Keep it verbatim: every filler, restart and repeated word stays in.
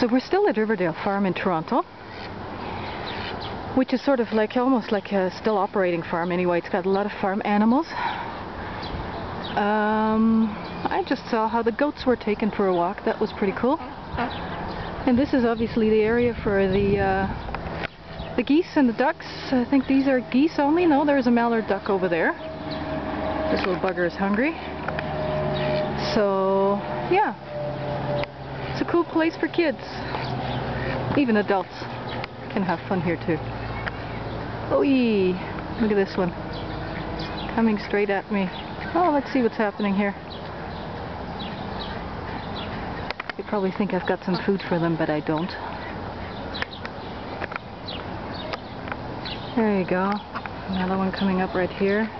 So we're still at Riverdale Farm in Toronto, which is sort of like, almost like a still operating farm anyway. It's got a lot of farm animals. Um, I just saw how the goats were taken for a walk. That was pretty cool. And this is obviously the area for the uh, the geese and the ducks. I think these are geese only. No, there's a mallard duck over there. This little bugger is hungry. So, yeah. It's a cool place for kids. Even adults can have fun here too. Oy! Look at this one. Coming straight at me. Oh, let's see what's happening here. They probably think I've got some food for them, but I don't. There you go. Another one coming up right here.